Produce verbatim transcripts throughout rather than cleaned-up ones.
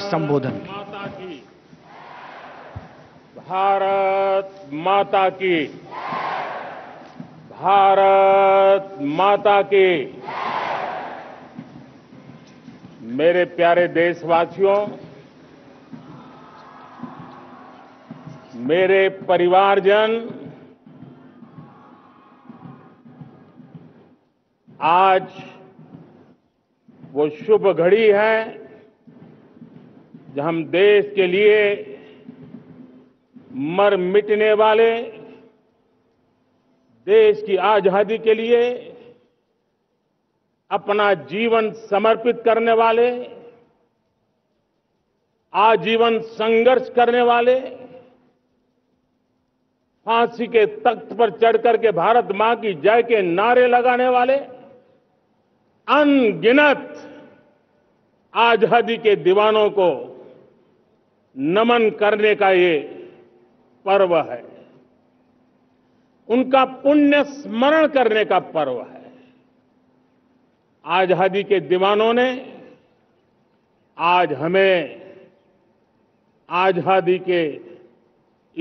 संबोधन। भारत माता की, भारत माता की। मेरे प्यारे देशवासियों, मेरे परिवारजन, आज वो शुभ घड़ी है जब हम देश के लिए मर मिटने वाले, देश की आजादी के लिए अपना जीवन समर्पित करने वाले, आजीवन संघर्ष करने वाले, फांसी के तख्त पर चढ़कर के भारत मां की जय के नारे लगाने वाले अनगिनत आजादी के दीवानों को नमन करने का ये पर्व है, उनका पुण्य स्मरण करने का पर्व है। आजादी के दीवानों ने आज हमें आजादी के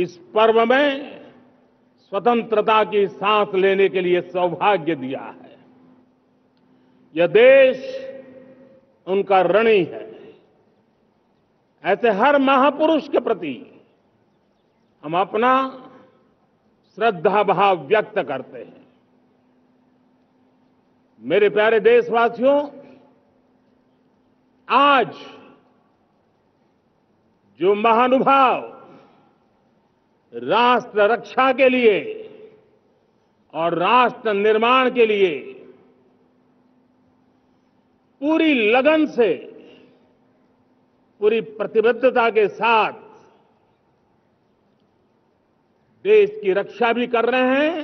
इस पर्व में स्वतंत्रता की सांस लेने के लिए सौभाग्य दिया है। यह देश उनका ऋणी है। ऐसे हर महापुरुष के प्रति हम अपना श्रद्धा भाव व्यक्त करते हैं। मेरे प्यारे देशवासियों, आज जो महानुभाव राष्ट्र रक्षा के लिए और राष्ट्र निर्माण के लिए पूरी लगन से, पूरी प्रतिबद्धता के साथ देश की रक्षा भी कर रहे हैं,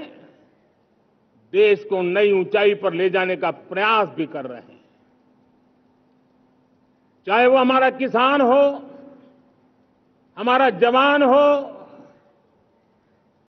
देश को नई ऊंचाई पर ले जाने का प्रयास भी कर रहे हैं, चाहे वो हमारा किसान हो, हमारा जवान हो,